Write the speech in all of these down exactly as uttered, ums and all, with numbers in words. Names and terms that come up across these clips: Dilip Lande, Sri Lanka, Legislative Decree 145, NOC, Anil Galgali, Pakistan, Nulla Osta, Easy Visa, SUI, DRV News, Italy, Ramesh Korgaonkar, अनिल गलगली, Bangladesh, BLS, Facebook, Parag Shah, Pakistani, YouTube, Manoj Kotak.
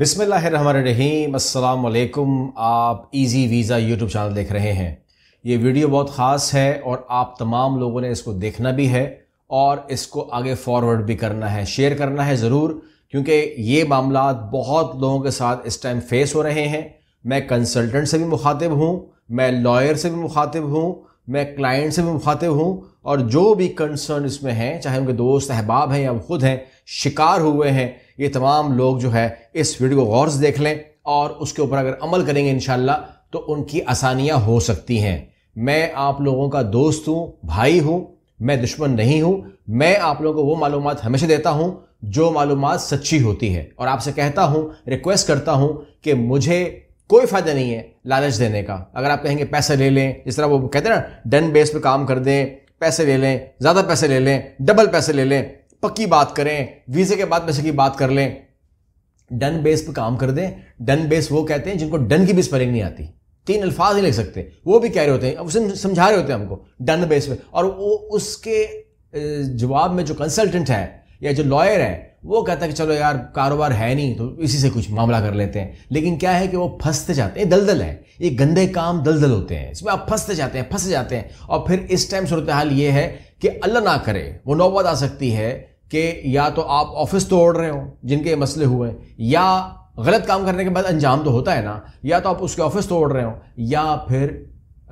बिस्मिल्लाहिर्रहमानिर्रहीम, अस्सलाम वालेकुम। आप इजी वीज़ा यूट्यूब चैनल देख रहे हैं। ये वीडियो बहुत ख़ास है और आप तमाम लोगों ने इसको देखना भी है और इसको आगे फॉरवर्ड भी करना है, शेयर करना है ज़रूर, क्योंकि ये मामला बहुत लोगों के साथ इस टाइम फेस हो रहे हैं। मैं कंसल्टेंट से भी मुखातिब हूँ, मैं लॉयर से भी मुखातिब हूँ, मैं क्लाइंट से भी मुखातिब हूँ, और जो भी कंसर्न इसमें हैं, चाहे उनके दोस्त अहबाब हैं या वो खुद हैं, शिकार हुए हैं, ये तमाम लोग जो है इस वीडियो को गौर से देख लें और उसके ऊपर अगर अमल करेंगे इंशाल्लाह तो उनकी आसानियाँ हो सकती हैं। मैं आप लोगों का दोस्त हूँ, भाई हूँ, मैं दुश्मन नहीं हूँ। मैं आप लोगों को वो मालूमात हमेशा देता हूँ जो मालूमात सच्ची होती है, और आपसे कहता हूँ, रिक्वेस्ट करता हूँ कि मुझे कोई फ़ायदा नहीं है लालच देने का। अगर आप कहेंगे पैसे ले लें, जिस तरह वो कहते हैं ना, डन बेस पे काम कर दें, पैसे ले लें, ज़्यादा पैसे ले लें, डबल पैसे ले लें, पक्की बात करें, वीज़े के बाद पैसे की बात कर लें, डन बेस पे काम कर दें। डन बेस वो कहते हैं जिनको डन की भी स्पेलिंग नहीं आती, तीन अल्फाज नहीं लिख सकते, वो भी कह रहे होते हैं, उसे समझा रहे होते हैं हमको डन बेस पे, और वो उसके जवाब में जो कंसल्टेंट है या जो लॉयर है वो कहता है कि चलो यार कारोबार है नहीं तो इसी से कुछ मामला कर लेते हैं। लेकिन क्या है कि वो फंसते जाते हैं, दलदल है, ये गंदे काम दलदल होते हैं, इसमें आप फंसते जाते हैं फंस जाते हैं और फिर इस टाइम सूरत हाल ये है कि अल्लाह ना करे वो नौबत आ सकती है कि या तो आप ऑफिस तोड़ रहे हो जिनके मसले हुए, या गलत काम करने के बाद अंजाम तो होता है ना, या तो आप उसके ऑफिस तोड़ रहे हो या फिर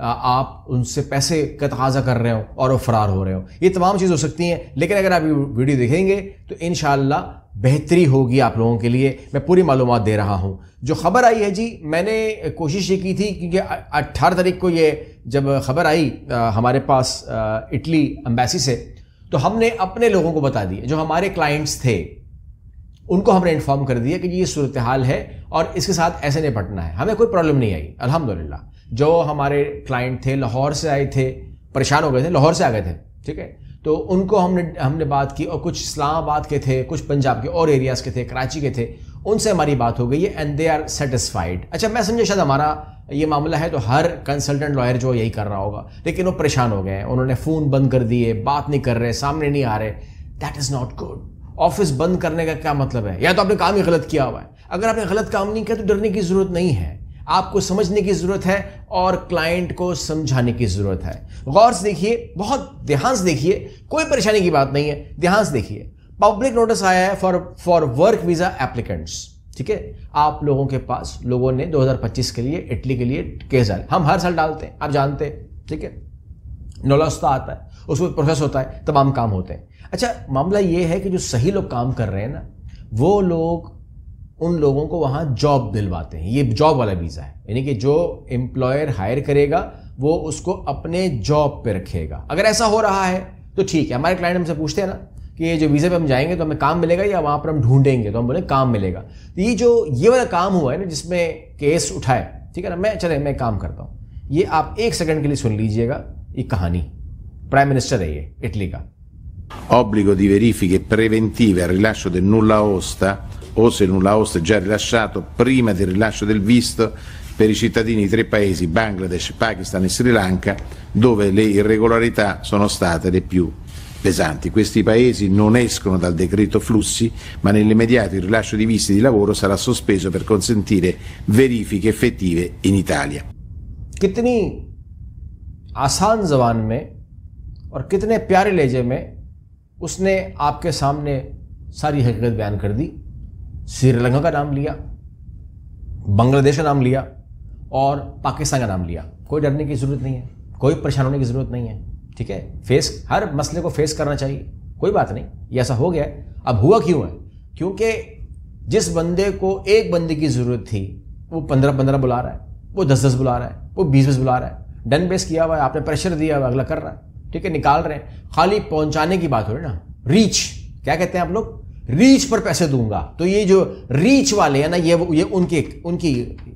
आप उनसे पैसे का तकाजा कर रहे हो और वो फरार हो रहे हो, ये तमाम चीज़ हो सकती हैं। लेकिन अगर आप ये वीडियो देखेंगे तो इंशाल्लाह बेहतरी होगी आप लोगों के लिए। मैं पूरी मालूमात दे रहा हूँ। जो खबर आई है जी, मैंने कोशिश ये की थी क्योंकि अट्ठारह तारीख को ये जब खबर आई हमारे पास इटली एम्बेसी से, तो हमने अपने लोगों को बता दिए, जो हमारे क्लाइंट्स थे उनको हमने इन्फॉर्म कर दिया कि ये सूरत हाल है और इसके साथ ऐसे निपटना है। हमें कोई प्रॉब्लम नहीं आई अल्हम्दुलिल्लाह। जो हमारे क्लाइंट थे, लाहौर से आए थे, परेशान हो गए थे, लाहौर से आ गए थे, ठीक है, तो उनको हमने हमने बात की, और कुछ इस्लामाबाद के थे, कुछ पंजाब के और एरियाज़ के थे, कराची के थे, उनसे हमारी बात हो गई है एंड दे आर सेटिस्फाइड। अच्छा, मैं समझे शायद हमारा ये मामला है तो हर कंसल्टेंट लॉयर जो यही कर रहा होगा, लेकिन वो परेशान हो गए हैं, उन्होंने फ़ोन बंद कर दिए, बात नहीं कर रहे, सामने नहीं आ रहे। That is not good. Office बंद करने का क्या मतलब है? या तो आपने काम ही गलत किया हुआ है। अगर आपने गलत काम नहीं किया तो डरने की ज़रूरत नहीं है, आपको समझने की ज़रूरत है और क्लाइंट को समझाने की ज़रूरत है। गौर से देखिए, बहुत ध्यान से देखिए, कोई परेशानी की बात नहीं है, ध्यान से देखिए। पब्लिक नोटिस आया है for for work visa applicants, ठीक है। आप लोगों के पास, लोगों ने दो हज़ार पच्चीस के लिए इटली के लिए केस डाला, हम हर साल डालते हैं, आप जानते हैं, ठीक है। नोला ओस्ता आता है, उसमें प्रोसेस होता है, तमाम काम होते हैं। अच्छा, मामला ये है कि जो सही लोग काम कर रहे हैं ना, वो लोग उन लोगों को वहाँ जॉब दिलवाते हैं। ये जॉब वाला वीज़ा है, यानी कि जो एम्प्लॉयर हायर करेगा वो उसको अपने जॉब पे रखेगा। अगर ऐसा हो रहा है तो ठीक है। हमारे क्लाइंट हमसे पूछते हैं ना कि ये जो वीज़े पे हम जाएंगे तो हमें काम मिलेगा या वहाँ पर हम ढूंढेंगे, तो हम बोले काम मिलेगा। तो ये जो ये वाला काम हुआ है ना जिसमें केस उठाए, ठीक है ना, मैं चले मैं काम करता हूँ, ये आप एक सेकेंड के लिए सुन लीजिएगा। ये कहानी, प्राइम मिनिस्टर है ये इटली का। Obbligo di verifiche preventive al rilascio del nulla osta o se il nulla osta è già rilasciato prima del rilascio del visto per i cittadini di tre paesi, Bangladesh, Pakistan e Sri Lanca, dove le irregolarità sono state le più pesanti. Questi paesi non escono dal decreto flussi, ma nell'immediato il rilascio di visti di lavoro sarà sospeso per consentire verifiche effettive in Italia. कितनी आसान ज़बान में और कितने प्यारे लहजे में उसने आपके सामने सारी हकीकत बयान कर दी। श्रीलंका का नाम लिया, बांग्लादेश का नाम लिया और पाकिस्तान का नाम लिया। कोई डरने की ज़रूरत नहीं है, कोई परेशान होने की ज़रूरत नहीं है, ठीक है। फेस, हर मसले को फेस करना चाहिए, कोई बात नहीं, ये ऐसा हो गया है। अब हुआ क्यों है? क्योंकि जिस बंदे को एक बंदे की ज़रूरत थी वो पंद्रह पंद्रह बुला रहा है, वो दस दस बुला रहा है, वो बीस बीस बुला रहा है। डन बेस किया हुआ है, आपने प्रेशर दिया हुआ, अगला कर रहा है, ठीक है, निकाल रहे हैं। खाली पहुंचाने की बात हो रही है ना, रीच, क्या कहते हैं आप लोग, रीच पर पैसे दूंगा। तो ये जो रीच वाले हैं ना, ये ये उनके उनकी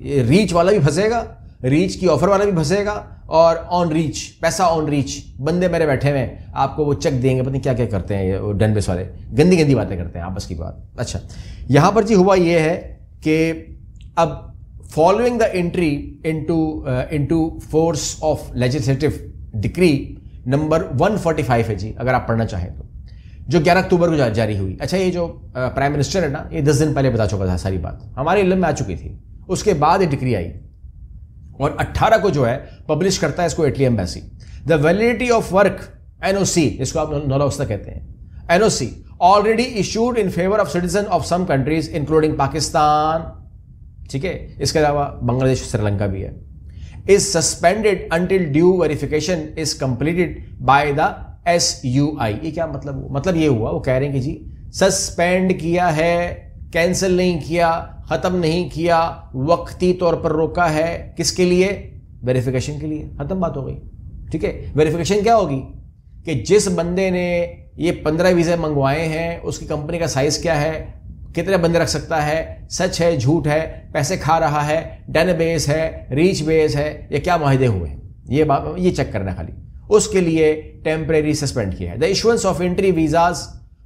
ये रीच वाला भी फंसेगा, रीच की ऑफर वाला भी फंसेगा, और ऑन रीच, पैसा ऑन रीच। बंदे मेरे बैठे हुए हैं, आपको वो चेक देंगे, पता नहीं क्या क्या करते हैं ये डन बेस वाले, गंदी गंदी बातें करते हैं आपस की बात। अच्छा, यहाँ पर जी हुआ ये है कि अब following the entry into into force of legislative decree number one forty five है जी, अगर आप पढ़ना चाहें तो जो ग्यारह अक्टूबर को जारी हुई। अच्छा, ये जो प्राइम मिनिस्टर है ना, ये दस दिन पहले बता चुका था, सारी बात हमारे इल्म में आ चुकी थी। उसके बाद ये डिक्री आई और अट्ठारह को जो है पब्लिश करता है इसको Italy embassy. The validity of work NOC, इसको आप नौला ओस्ता कहते हैं, NOC already issued in favour of citizen of some countries including Pakistan, ठीक है, इसके अलावा बांग्लादेश श्रीलंका भी है, is suspended until due verification is completed by the S U I. ये क्या मतलब? मतलब ये हुआ, वो कह रहे हैं कि जी सस्पेंड किया है, कैंसिल नहीं किया, खत्म नहीं किया, वक्ती तौर पर रोका है, किसके लिए? वेरिफिकेशन के लिए। खत्म बात हो गई, ठीक है। वेरिफिकेशन क्या होगी कि जिस बंदे ने ये पंद्रह वीज़े मंगवाए हैं उसकी कंपनी का साइज क्या है, कितने बंदे रख सकता है, सच है झूठ है, पैसे खा रहा है, डेन बेस है, रीच बेस है, या क्या माहिदे हुए, ये बात ये चेक करना खाली। उसके लिए टेम्परेरी सस्पेंड किया है। The issuance of entry visas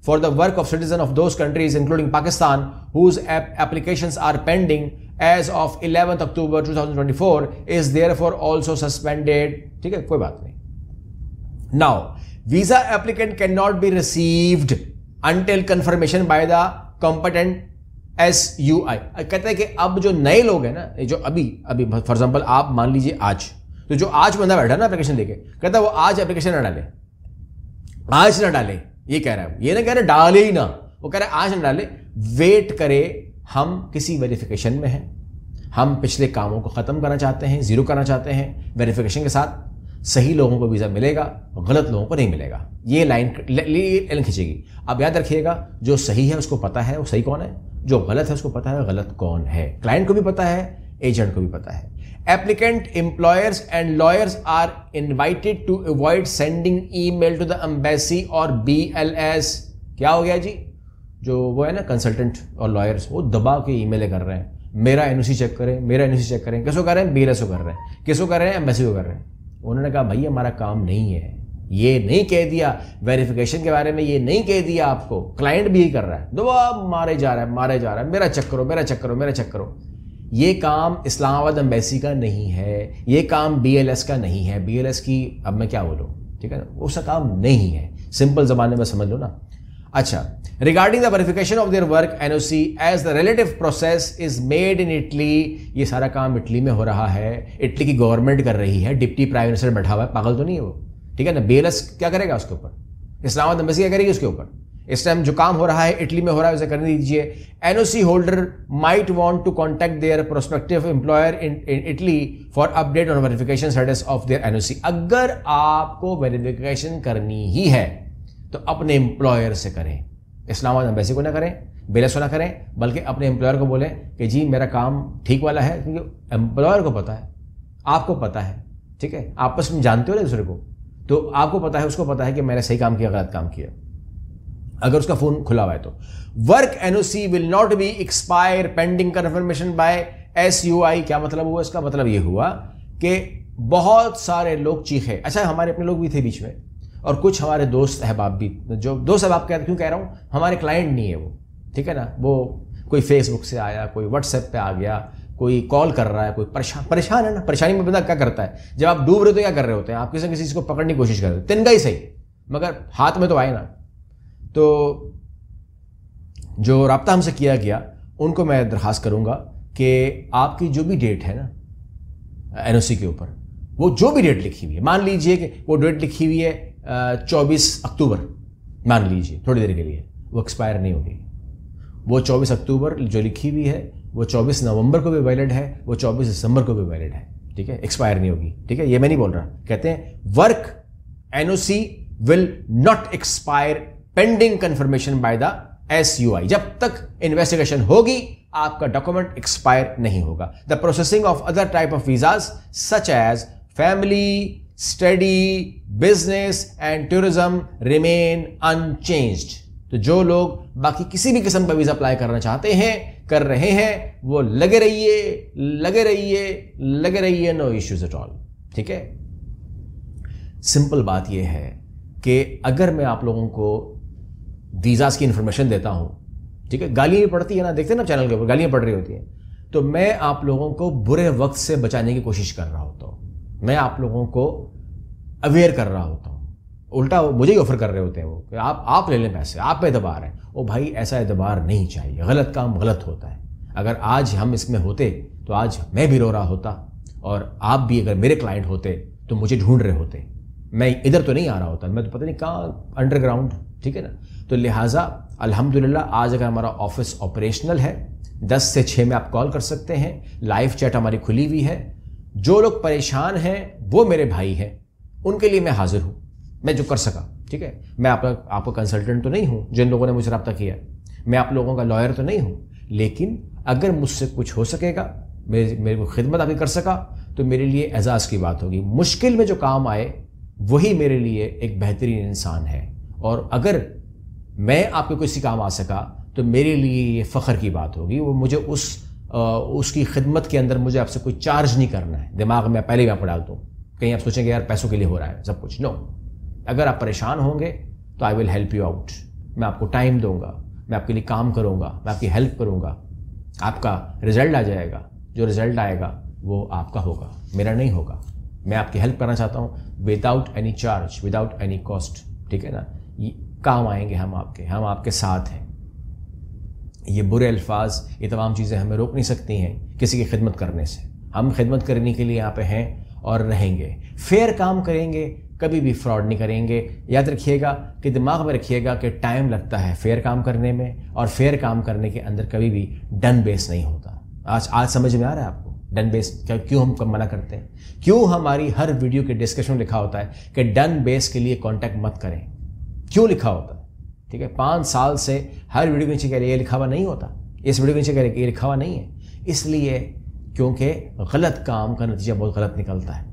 for the work of citizen of those countries including Pakistan whose applications are pending as of eleventh October two thousand twenty four is therefore also suspended, ठीक है, कोई बात नहीं। Now visa applicant can not be received until confirmation by the competent S U I. कहते हैं कि अब जो नए लोग हैं ना, जो अभी अभी फॉर एग्जाम्पल आप मान लीजिए आज, तो जो आज बंदा बैठा ना एप्लीकेशन लेके, कहता है वो आज एप्लीकेशन ना डाले, आज ना डाले, ये कह रहा है। ये ना कह रहा डाले ही ना, वो कह रहा है आज ना डाले, वेट करे, हम किसी वेरिफिकेशन में हैं, हम पिछले कामों को खत्म करना चाहते हैं, जीरो करना चाहते हैं। वेरिफिकेशन के साथ सही लोगों को वीजा मिलेगा, गलत लोगों को नहीं मिलेगा। ये लाइन लाइन खींचेगी। अब याद रखिएगा, जो सही है उसको पता है वो सही कौन है, जो गलत है उसको पता है गलत कौन है, क्लाइंट को भी पता है, एजेंट को भी पता है। Applicant, employers and lawyers are invited to avoid sending email to the embassy or B L S। क्या हो गया जी, जो वो है ना कंसल्टेंट और लॉयर्स, वो दबा के ईमेल कर रहे हैं, मेरा एनओसी चेक करें, मेरा एनओसी चेक करें, किसको कर रहे हैं, बी एल एस को कर रहे हैं, किसको कर रहे हैं, एम्बेसी को कर रहे हैं। उन्होंने कहा भाई हमारा काम नहीं है, ये नहीं कह दिया वेरिफिकेशन के बारे में, ये नहीं कह दिया आपको, क्लाइंट भी यही कर रहा है, दबा मारे जा रहा है, मारे जा रहा है, मेरा चेक करो, मेरा चेक करो, मेरा चेक करो। ये काम इस्लामाबाद एम्बेसी का नहीं है, ये काम बी एल एस का नहीं है, बी एल एस की अब मैं क्या बोलूँ, ठीक है ना, उसका काम नहीं है, सिंपल जमाने में समझ लो ना। अच्छा, regarding the verification of their work NOC as the relative process is made in Italy, ये सारा काम इटली में हो रहा है, इटली की गवर्नमेंट कर रही है, डिप्टी प्राइम मिनिस्टर बैठा हुआ है, पागल तो नहीं है वो, ठीक है ना। बी एल एस क्या करेगा उसके ऊपर, इस्लामाबाद एम्बेसी क्या करेगी उसके ऊपर, इस टाइम जो काम हो रहा है इटली में हो रहा है उसे करने दीजिए। NOC holder might want to contact their prospective employer in Italy for update on verification status of their NOC. अगर आपको वेरिफिकेशन करनी ही है तो अपने एम्प्लॉयर से करें, इस्लामाबाद एम्बेसी को ना करें, बी एल एस को ना करें, बल्कि अपने एम्प्लॉयर को बोलें कि जी मेरा काम ठीक वाला है, क्योंकि एम्प्लॉयर को पता है, आपको पता है, ठीक है, आपस में जानते हो ना दूसरे को, तो आपको पता है, उसको पता है कि मैंने सही काम किया, गलत काम किया, अगर उसका फोन खुला हुआ है तो। Work NOC will not be expire pending confirmation by S U I. क्या मतलब हुआ इसका? मतलब ये हुआ कि बहुत सारे लोग चीखे, अच्छा हमारे अपने लोग भी थे बीच में, और कुछ हमारे दोस्त अहबाब भी, जो दोस्त अहबाब कह क्यों कह रहा हूँ, हमारे क्लाइंट नहीं है वो, ठीक है ना, वो कोई फेसबुक से आया, कोई व्हाट्सएप पे आ गया, कोई कॉल कर रहा है, कोई परेशान परेशान है ना, परेशानी में बंदा क्या करता है, जब आप डूब रहे हो तो क्या कर रहे होते हैं, आप किसी न किसी चीज़ को पकड़ने की कोशिश कर रहे हो, तिनका ही सही मगर हाथ में तो आए ना। तो जो रब्ता हमसे किया गया उनको मैं दरख्वास्त करूंगा कि आपकी जो भी डेट है ना एनओसी के ऊपर, वो जो भी डेट लिखी हुई है, मान लीजिए कि वो डेट लिखी हुई है चौबीस अक्टूबर, मान लीजिए थोड़ी देर के लिए, वो एक्सपायर नहीं होगी। वो चौबीस अक्टूबर जो लिखी हुई है वो चौबीस नवंबर को भी वैलिड है, वो चौबीस दिसंबर को भी वैलिड है, ठीक है, एक्सपायर नहीं होगी, ठीक है, ये मैं नहीं बोल रहा। कहते हैं work NOC will not expire pending confirmation by the S U I. जब तक इन्वेस्टिगेशन होगी आपका डॉक्यूमेंट एक्सपायर नहीं होगा। The processing of other type of visas such as family, study, business and tourism remain unchanged. तो जो लोग बाकी किसी भी किस्म का वीजा अप्लाई करना चाहते हैं, कर रहे हैं, वो लगे रहिए लगे रहिए लगे रहिए, नो इश्यूज एट ऑल, ठीक है। सिंपल बात यह है कि अगर मैं आप लोगों को वीज़ाज़ की इन्फॉर्मेशन देता हूँ, ठीक है, गालियाँ पड़ती है ना, देखते हैं ना चैनल के ऊपर गालियाँ पड़ रही होती हैं, तो मैं आप लोगों को बुरे वक्त से बचाने की कोशिश कर रहा होता हूँ, मैं आप लोगों को अवेयर कर रहा होता हूँ, उल्टा मुझे ही ऑफर कर रहे होते हैं वो कि आप आप ले लें पैसे, आप पे एतबार है। ओ भाई, ऐसा एतबार नहीं चाहिए, गलत काम गलत होता है। अगर आज हम इसमें होते तो आज मैं भी रो रहा होता और आप भी अगर मेरे क्लाइंट होते तो मुझे ढूंढ रहे होते। मैं इधर तो नहीं आ रहा होता, मैं तो पता नहीं कहाँ अंडरग्राउंड, ठीक है ना। तो लिहाजा अल्हम्दुलिल्लाह आज अगर हमारा ऑफिस ऑपरेशनल है, दस से छः में आप कॉल कर सकते हैं, लाइव चैट हमारी खुली हुई है। जो लोग परेशान हैं वो मेरे भाई हैं, उनके लिए मैं हाजिर हूँ, मैं जो कर सका, ठीक है। मैं आपका आपका कंसल्टेंट तो नहीं हूँ जिन लोगों ने मुझे रब्ता किया, मैं आप लोगों का लॉयर तो नहीं हूँ, लेकिन अगर मुझसे कुछ हो सकेगा, मेरे मेरे को खिदमत आपकी कर सका तो मेरे लिए एजाज़ की बात होगी। मुश्किल में जो काम आए वही मेरे लिए एक बेहतरीन इंसान है, और अगर मैं आपके किसी काम आ सका तो मेरे लिए ये फ़ख्र की बात होगी। वो मुझे उस आ, उसकी खिदमत के अंदर मुझे आपसे कोई चार्ज नहीं करना है। दिमाग में पहले ही आप डाल दूँ, कहीं आप सोचेंगे यार पैसों के लिए हो रहा है सब कुछ। नो, अगर आप परेशान होंगे तो I will help you out. मैं आपको टाइम दूंगा, मैं आपके लिए काम करूँगा, मैं आपकी हेल्प करूँगा, आपका रिजल्ट आ जाएगा। जो रिज़ल्ट आएगा वो आपका होगा, मेरा नहीं होगा। मैं आपकी हेल्प करना चाहता हूँ without any charge, without any cost, ठीक है ना। ये काम आएंगे हम आपके, हम आपके साथ हैं। ये बुरे अल्फाज, ये तमाम चीज़ें हमें रोक नहीं सकती हैं किसी की खिदमत करने से। हम खिदमत करने के लिए यहाँ पे हैं और रहेंगे। फेयर काम करेंगे, कभी भी फ्रॉड नहीं करेंगे। याद रखिएगा कि दिमाग में रखिएगा कि टाइम लगता है फेयर काम करने में, और फेयर काम करने के अंदर कभी भी डन बेस नहीं होता। आज आज समझ में आ रहा है आपको डन बेस क्या, क्यों हम कब मना करते हैं, क्यों हमारी हर वीडियो के डिस्क्रिप्शन में लिखा होता है कि डन बेस के लिए कॉन्टैक्ट मत करें, क्यों लिखा होता है, ठीक है। पाँच साल से हर वीडियो के नीचे कह रहे ये लिखा हुआ नहीं होता, इस वीडियो के नीचे कह रहे ये लिखा हुआ नहीं है, इसलिए क्योंकि गलत काम का नतीजा बहुत गलत निकलता है।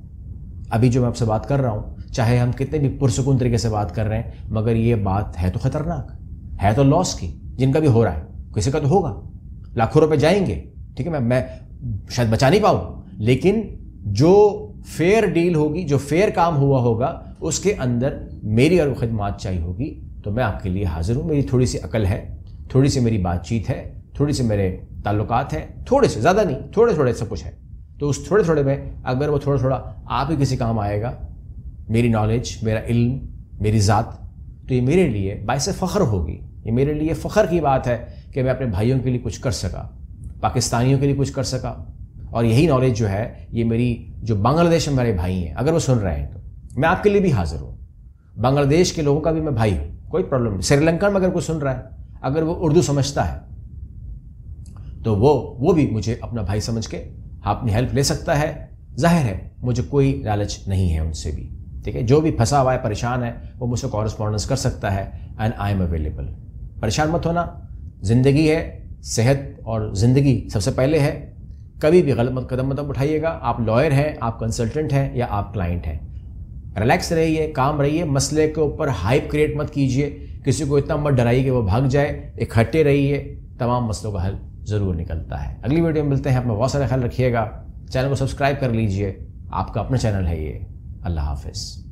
अभी जो मैं आपसे बात कर रहा हूँ, चाहे हम कितने भी पुरसुकून तरीके से बात कर रहे हैं, मगर ये बात है तो ख़तरनाक है, तो लॉस की, जिनका भी हो रहा है, किसी का तो होगा, लाखों रुपये जाएंगे, ठीक है। मैं मैं शायद बचा नहीं पाऊँ, लेकिन जो फेयर डील होगी, जो फेयर काम हुआ होगा, उसके अंदर मेरी और खिदमत चाहिए होगी। तो मैं आपके लिए हाज़िर हूँ। मेरी थोड़ी सी अकल है, थोड़ी सी मेरी बातचीत है, थोड़ी सी मेरे ताल्लुकात हैं, थोड़े से, ज़्यादा नहीं, थोड़े थोड़े सब कुछ है। तो उस थोड़े थोड़े में अगर वो थोड़ा थोड़ा आप ही किसी काम आएगा, मेरी नॉलेज, मेरा इल्म, मेरी ज़ात, तो ये मेरे लिए बायस फ़ख्र होगी। ये मेरे लिए फ़ख्र की बात है कि मैं अपने भाइयों के लिए कुछ कर सका, पाकिस्तानियों के लिए कुछ कर सका। और यही नॉलेज जो है, ये मेरी जो बांग्लादेश में मेरे भाई हैं, अगर वो सुन रहे हैं तो मैं आपके लिए भी हाज़िर हूँ। बांग्लादेश के लोगों का भी मैं भाई हूँ, कोई प्रॉब्लम नहीं। श्रीलंका में अगर कोई सुन रहा है, अगर वो उर्दू समझता है तो वो वो भी मुझे अपना भाई समझ के अपनी हेल्प ले सकता है। जाहिर है मुझे कोई लालच नहीं है उनसे भी, ठीक है। जो भी फंसा हुआ है, परेशान है, वो मुझसे कॉरेस्पॉन्डेंस कर सकता है, एंड आई एम अवेलेबल। परेशान मत होना, ज़िंदगी है, सेहत और ज़िंदगी सबसे पहले है। कभी भी गलत कदम मत उठाइएगा। आप लॉयर हैं, आप कंसल्टेंट हैं, या आप क्लाइंट हैं, रिलैक्स रहिए, काम रहिए। मसले के ऊपर हाइप क्रिएट मत कीजिए, किसी को इतना मत डराइए कि वो भाग जाए। इकट्ठे रहिए, तमाम मसलों का हल ज़रूर निकलता है। अगली वीडियो में मिलते हैं। अपना बहुत सारा ख्याल रखिएगा, चैनल को सब्सक्राइब कर लीजिए, आपका अपना चैनल है ये। अल्लाह हाफिज़।